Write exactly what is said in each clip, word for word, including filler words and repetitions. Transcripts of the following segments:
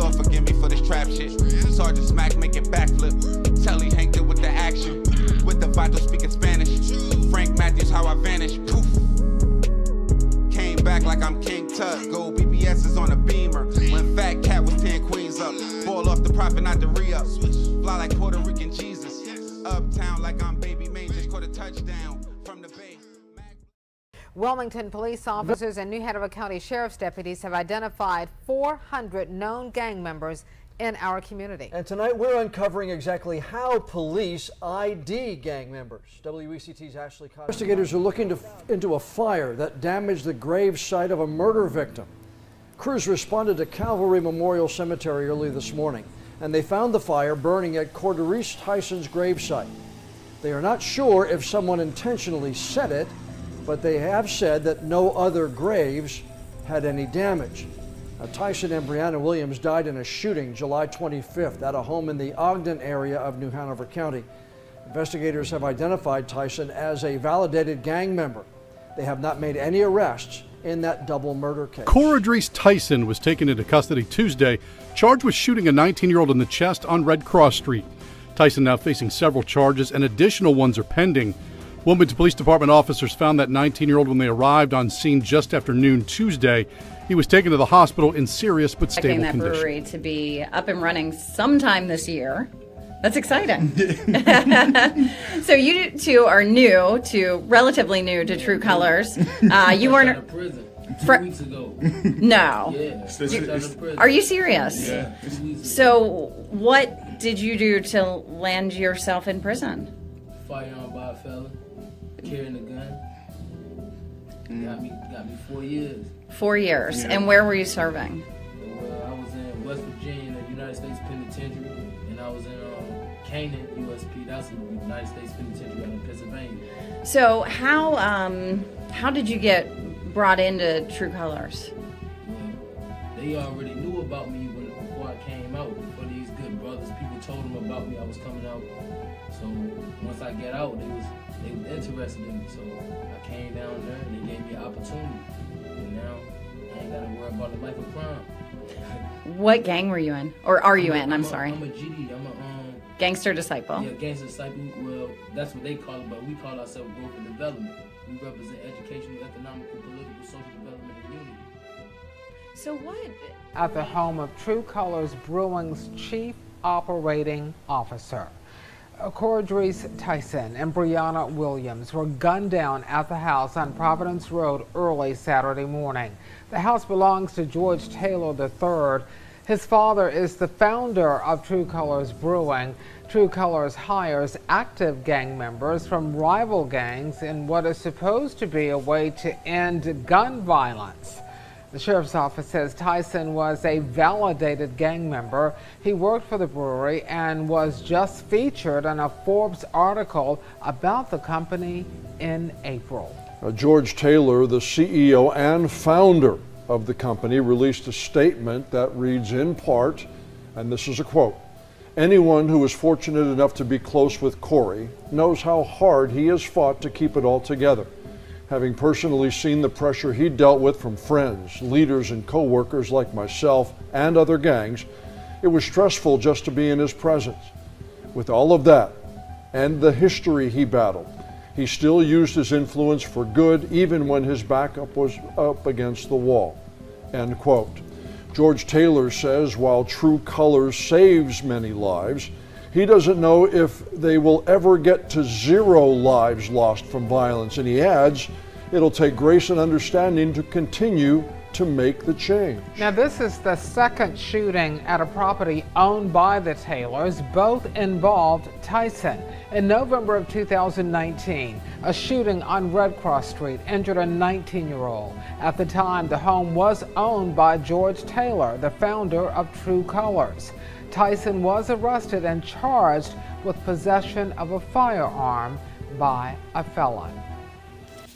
Lord forgive me for this trap shit. Sergeant Smack make it backflip. Telly Hank it with the action. With the vital speaking Spanish. Frank Matthews how I vanish. Poof. Came back like I'm King Tut. Gold B B S is on a Beamer. When Fat Cat was ten queens up. Ball off the profit not the re-up. Fly like Puerto Rican Jesus. Uptown like I'm Baby May. Just caught a touchdown from the Bay. Wilmington police officers and New Hanover County Sheriff's deputies have identified four hundred known gang members in our community. And tonight we're uncovering exactly how police I D gang members. W E C T's Ashley Cotter. Investigators are looking to f into a fire that damaged the grave site of a murder victim. Crews responded to Calvary Memorial Cemetery early this morning, and they found the fire burning at Koredreese Tyson's grave site. They are not sure if someone intentionally set it, but they have said that no other graves had any damage. Now, Tyson and Brianna Williams died in a shooting July twenty-fifth at a home in the Ogden area of New Hanover County. Investigators have identified Tyson as a validated gang member. They have not made any arrests in that double murder case. Koredreese Tyson was taken into custody Tuesday, charged with shooting a nineteen-year-old in the chest on Red Cross Street. Tyson now facing several charges, and additional ones are pending. Wilmington Police Department officers found that nineteen-year-old when they arrived on scene just after noon Tuesday. He was taken to the hospital in serious but stable condition. That brewery to be up and running sometime this year. That's exciting. So you two are new to, relatively new to True Colors. Uh, you weren't out of prison two weeks ago. No. Yeah, you, are you serious? Yeah. So what did you do to land yourself in prison? Firearm by a fella. Carrying a gun. Mm. Got me, got me four years. Four years. Yeah. And where were you serving? Well, I was in West Virginia, United States Penitentiary, and I was in um, Canaan, U S P. That's United States Penitentiary in Pennsylvania. So how um, how did you get brought into True Colors? Well, they already knew about me when, before I came out. Before these good brothers, people told them about me. I was coming out. So once I got out, they was they were interested in me. So I came down there and they gave me an opportunity. And now I ain't gotta worry about the life of crime. What gang were you in? Or are I'm you a, in? I'm, I'm a, sorry. I'm a G D. I'm a um, Gangster Disciple. Yeah, Gangster Disciple. Well, that's what they call it, but we call ourselves Growth and Development. We represent educational, economical, political, social development, and community. So what? At the home of True Colors Brewing's chief operating officer. Koredreese Tyson and Brianna Williams were gunned down at the house on Providence Road early Saturday morning. The house belongs to George Taylor the third. His father is the founder of True Colors Brewing. True Colors hires active gang members from rival gangs in what is supposed to be a way to end gun violence. The sheriff's office says Tyson was a validated gang member. He worked for the brewery and was just featured in a Forbes article about the company in April. Uh, George Taylor, the C E O and founder of the company, released a statement that reads in part, and this is a quote, "Anyone who is fortunate enough to be close with Corey knows how hard he has fought to keep it all together. Having personally seen the pressure he dealt with from friends, leaders, and co-workers like myself and other gangs, it was stressful just to be in his presence. With all of that and the history he battled, he still used his influence for good even when his backup was up against the wall." End quote. George Taylor says while True Colors saves many lives, he doesn't know if they will ever get to zero lives lost from violence, and he adds, it'll take grace and understanding to continue to make the change. Now this is the second shooting at a property owned by the Taylors. Both involved Tyson. In November of two thousand nineteen, a shooting on Red Cross Street injured a nineteen-year-old. At the time, the home was owned by George Taylor, the founder of True Colors. Tyson was arrested and charged with possession of a firearm by a felon.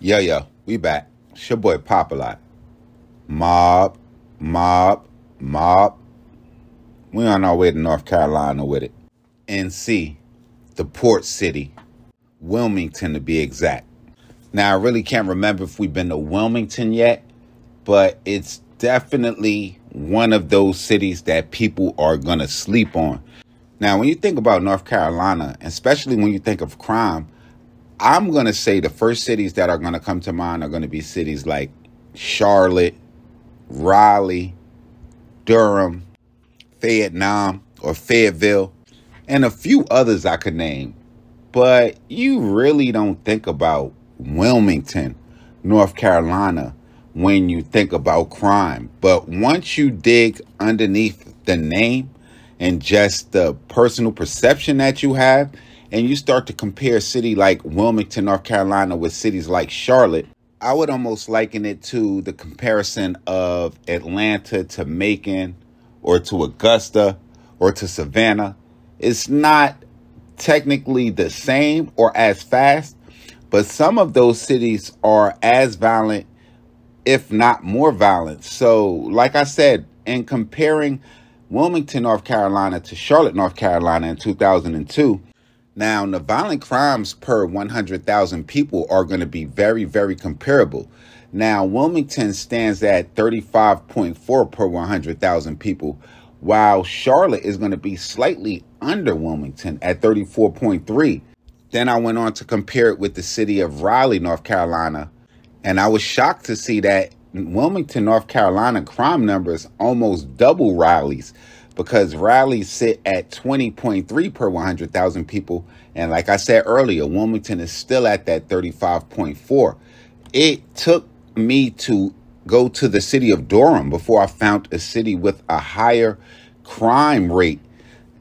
Yo, yo, we back. It's your boy Pop a Lot. Mob, mob, mob. We're on our way to North Carolina with it. N C, the port city, Wilmington to be exact. Now, I really can't remember if we've been to Wilmington yet, but it's definitely one of those cities that people are going to sleep on. Now, when you think about North Carolina, especially when you think of crime, I'm going to say the first cities that are going to come to mind are going to be cities like Charlotte, Raleigh, Durham, Vietnam, or Fayetteville, and a few others I could name. But you really don't think about Wilmington, North Carolina, when you think about crime. But once you dig underneath the name and just the personal perception that you have, and you start to compare a city like Wilmington, North Carolina with cities like Charlotte, I would almost liken it to the comparison of Atlanta to Macon or to Augusta or to Savannah. It's not technically the same or as fast, but some of those cities are as violent, if not more violent. So like I said, in comparing Wilmington, North Carolina to Charlotte, North Carolina in two thousand two, now, the violent crimes per one hundred thousand people are going to be very, very comparable. Now, Wilmington stands at thirty-five point four per one hundred thousand people, while Charlotte is going to be slightly under Wilmington at thirty-four point three. Then I went on to compare it with the city of Raleigh, North Carolina, and I was shocked to see that Wilmington, North Carolina crime numbers almost double Raleigh's, because Raleigh sit at twenty point three per one hundred thousand people. And like I said earlier, Wilmington is still at that thirty-five point four. It took me to go to the city of Durham before I found a city with a higher crime rate.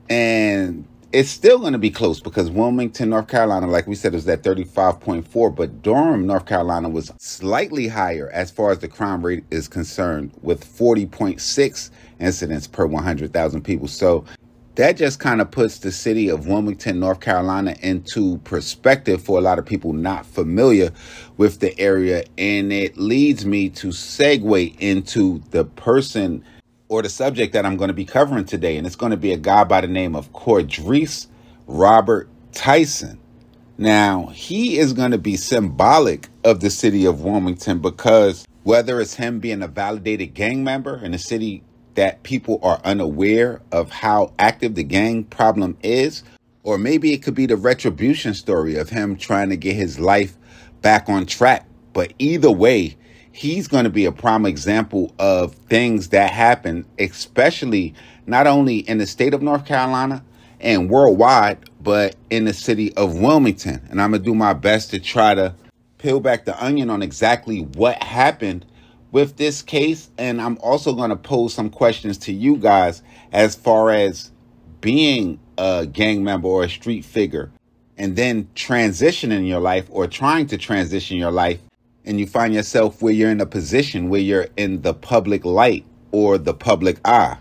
And it's still going to be close because Wilmington, North Carolina, like we said, is at thirty-five point four. But Durham, North Carolina was slightly higher as far as the crime rate is concerned, with forty point six incidents per one hundred thousand people. So that just kind of puts the city of Wilmington, North Carolina into perspective for a lot of people not familiar with the area. And it leads me to segue into the person or the subject that I'm going to be covering today, and it's going to be a guy by the name of Koredreese Robert Tyson. Now, he is going to be symbolic of the city of Wilmington because whether it's him being a validated gang member in a city that people are unaware of how active the gang problem is, or maybe it could be the retribution story of him trying to get his life back on track. But either way, he's going to be a prime example of things that happen, especially not only in the state of North Carolina and worldwide, but in the city of Wilmington. And I'm going to do my best to try to peel back the onion on exactly what happened with this case. And I'm also going to pose some questions to you guys as far as being a gang member or a street figure and then transitioning your life or trying to transition your life, and you find yourself where you're in a position where you're in the public light or the public eye.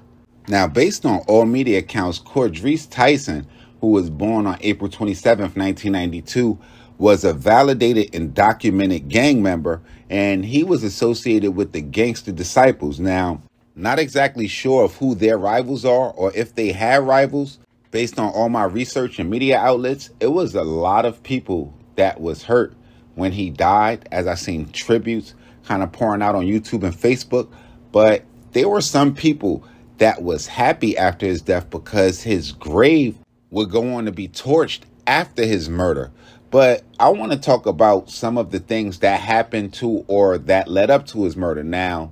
Now, based on all media accounts, Koredreese Tyson, who was born on April twenty-seventh, nineteen ninety-two, was a validated and documented gang member, and he was associated with the Gangster Disciples. Now, not exactly sure of who their rivals are or if they had rivals. Based on all my research and media outlets, it was a lot of people that was hurt when he died, as I seen tributes kind of pouring out on YouTube and Facebook. But there were some people that was happy after his death because his grave would go on to be torched after his murder. But I want to talk about some of the things that happened to or that led up to his murder. Now,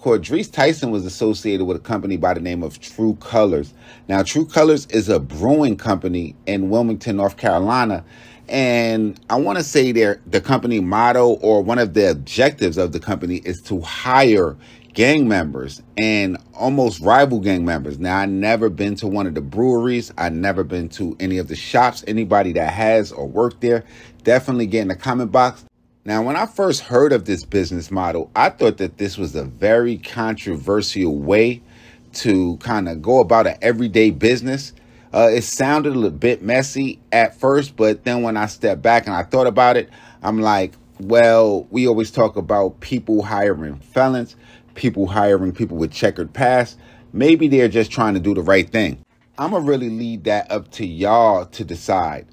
Koredreese Tyson was associated with a company by the name of True Colors. Now, True Colors is a brewing company in Wilmington, North Carolina. And I want to say their the company motto or one of the objectives of the company is to hire gang members and almost rival gang members. Now, I've never been to one of the breweries. I've never been to any of the shops. Anybody that has or worked there, definitely get in the comment box. Now, when I first heard of this business model, I thought that this was a very controversial way to kind of go about an everyday business. Uh, it sounded a little bit messy at first, but then when I stepped back and I thought about it, I'm like, well, we always talk about people hiring felons, people hiring people with checkered past. Maybe they're just trying to do the right thing. I'm going to really leave that up to y'all to decide.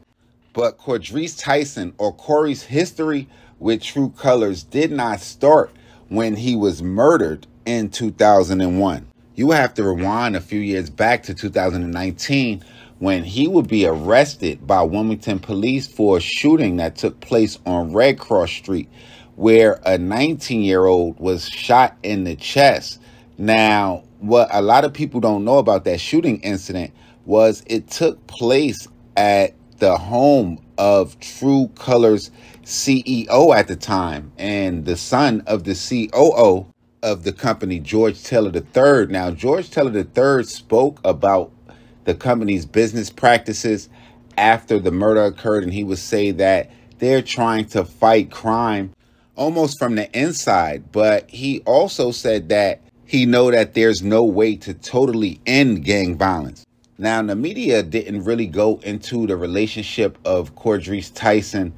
But Koredreese Tyson, or Corey's history with True Colors, did not start when he was murdered. in two thousand one. You would have to rewind a few years back to two thousand nineteen when he would be arrested by Wilmington police for a shooting that took place on Red Cross Street where a nineteen-year-old was shot in the chest. Now, what a lot of people don't know about that shooting incident was it took place at the home of True Colors C E O at the time and the son of the C O O of the company, George Taylor the third. Now, George Taylor the third spoke about the company's business practices after the murder occurred, and he would say that they're trying to fight crime almost from the inside, but he also said that he know that there's no way to totally end gang violence. Now, the media didn't really go into the relationship of Koredreese Tyson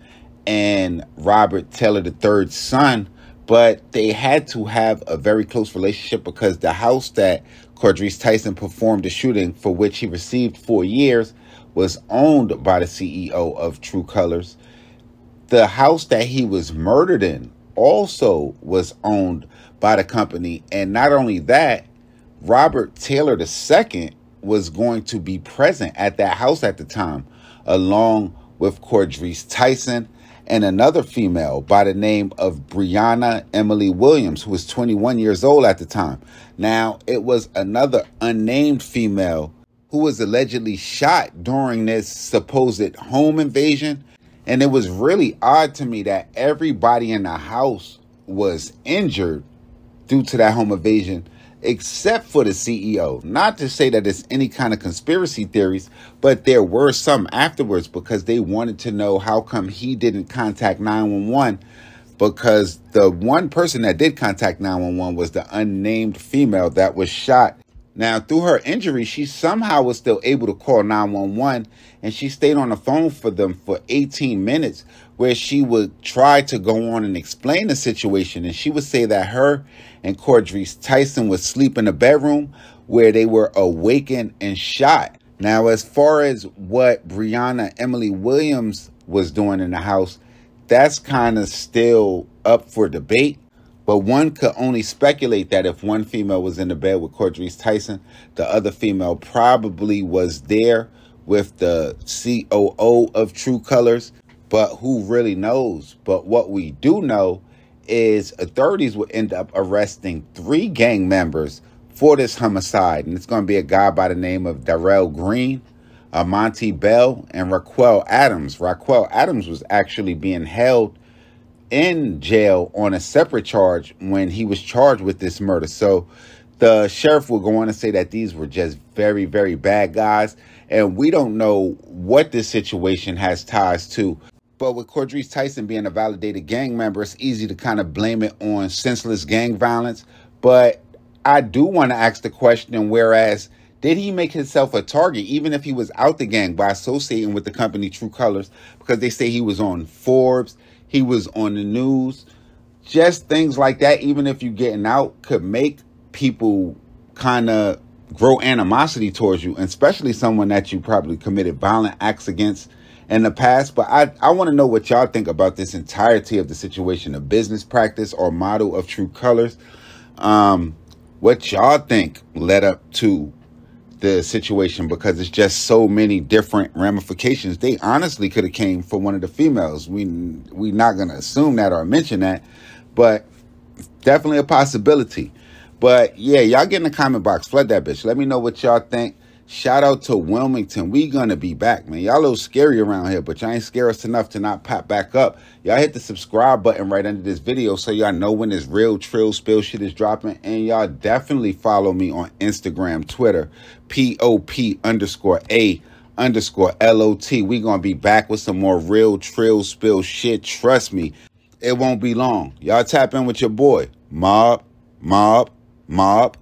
and Robert Taylor the third's son, but they had to have a very close relationship because the house that Koredreese Tyson performed the shooting, for which he received four years, was owned by the C E O of True Colors. The house that he was murdered in also was owned by the company. And not only that, Robert Taylor the second was going to be present at that house at the time, along with Koredreese Tyson and another female by the name of Brianna Emily Williams, who was twenty-one years old at the time. Now, it was another unnamed female who was allegedly shot during this supposed home invasion. And it was really odd to me that everybody in the house was injured due to that home invasion, except for the C E O. Not to say that it's any kind of conspiracy theories, but there were some afterwards because they wanted to know how come he didn't contact nine one one, because the one person that did contact nine one one was the unnamed female that was shot. Now, through her injury, she somehow was still able to call nine one one, and she stayed on the phone for them for eighteen minutes, where she would try to go on and explain the situation. And she would say that her and Koredreese Tyson would sleep in a bedroom where they were awakened and shot. Now, as far as what Brianna Emily Williams was doing in the house, that's kind of still up for debate. But one could only speculate that if one female was in the bed with Koredreese Tyson, the other female probably was there with the C O O of True Colors. But who really knows? But what we do know is authorities would end up arresting three gang members for this homicide. And it's going to be a guy by the name of Darrell Green, Amante Bell, and Raquel Adams. Raquel Adams was actually being held in jail on a separate charge when he was charged with this murder. So the sheriff will go on to say that these were just very, very bad guys. And we don't know what this situation has ties to. But with Koredreese Tyson being a validated gang member, it's easy to kind of blame it on senseless gang violence. But I do want to ask the question, whereas, did he make himself a target, even if he was out the gang, by associating with the company True Colors? Because they say he was on Forbes, he was on the news. Just things like that, even if you're getting out, could make people kind of grow animosity towards you, and especially someone that you probably committed violent acts against in the past. But I, I want to know what y'all think about this entirety of the situation, the business practice or model of True Colors. Um, what y'all think led up to the situation, because it's just so many different ramifications. They honestly could have came for one of the females. We, we're not going to assume that or mention that, but definitely a possibility. But yeah, y'all get in the comment box, flood that bitch. Let me know what y'all think. Shout out to Wilmington. We gonna be back, man. Y'all a little scary around here, but y'all ain't scare us enough to not pop back up. Y'all hit the subscribe button right under this video so y'all know when this real trill spill shit is dropping. And y'all definitely follow me on Instagram, Twitter, P O P underscore A underscore L O T. We gonna be back with some more real trill spill shit. Trust me, it won't be long. Y'all tap in with your boy, Mob, Mob, Mob.